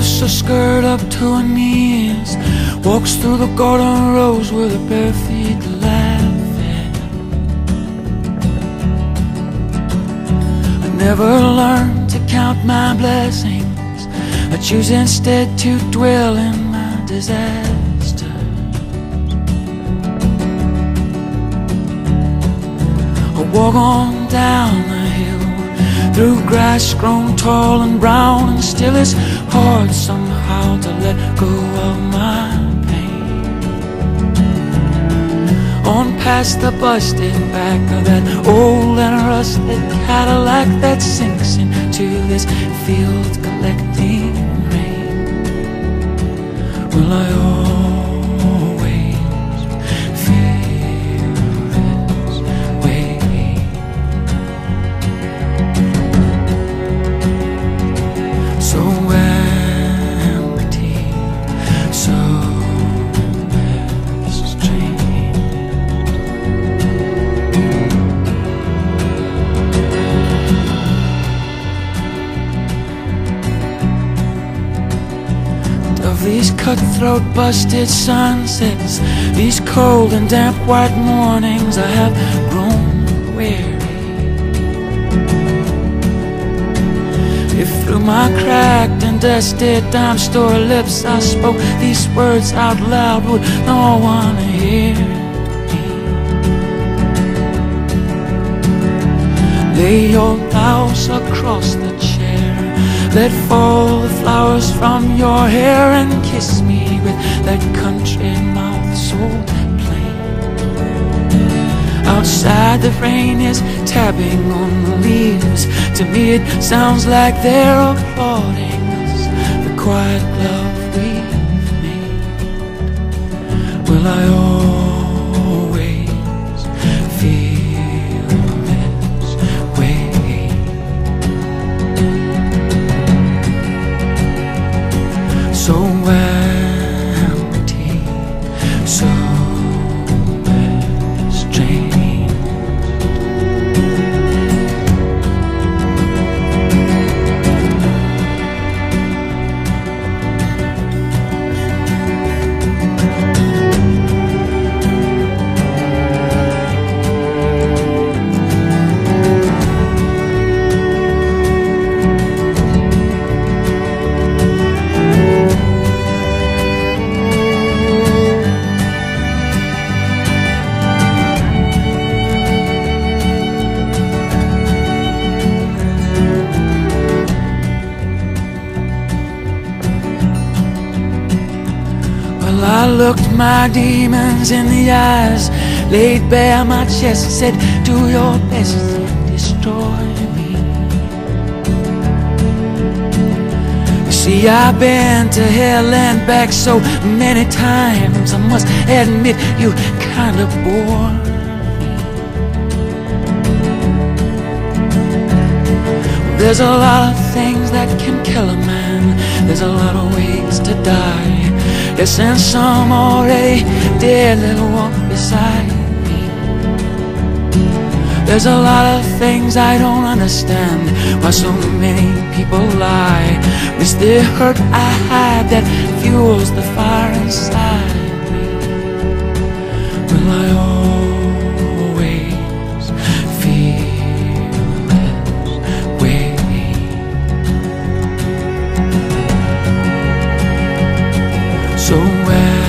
lifts her skirt up to her knees, walks through the golden rows with her bare feet laughing. I never learned to count my blessings, I choose instead to dwell in my disaster. I walk on down the hill through grass grown tall and brown, and still it's hard somehow to let go of my pain. On past the busted back of that old and rusted Cadillac that sinks into this field collecting rain. Will I always feel this way? So empty, so strange. And of these cutthroat busted sunsets, these cold and damp white mornings, I have grown weary. If through my cracked and dusty dime store lips I spoke these words out loud, would no one hear me? Lay your blouse across the chair, let fall the flowers from your hair, and kiss me with that country mouth so plain. Outside the rain is tapping on the leaves, to me it sounds like they're applauding us, the quiet love we've made. Will I always feel this way? So empty, so strange. I looked my demons in the eyes, laid bare my chest, said, do your best and destroy me. You see, I've been to hell and back so many times, I must admit you kind of bore me. There's a lot of things that can kill a man, there's a lot of ways to die. Yes, and some already dead little walk beside me. There's a lot of things I don't understand, why so many people lie. It's the hurt I hide that fuels the fire inside me. Will I always feel this way? So where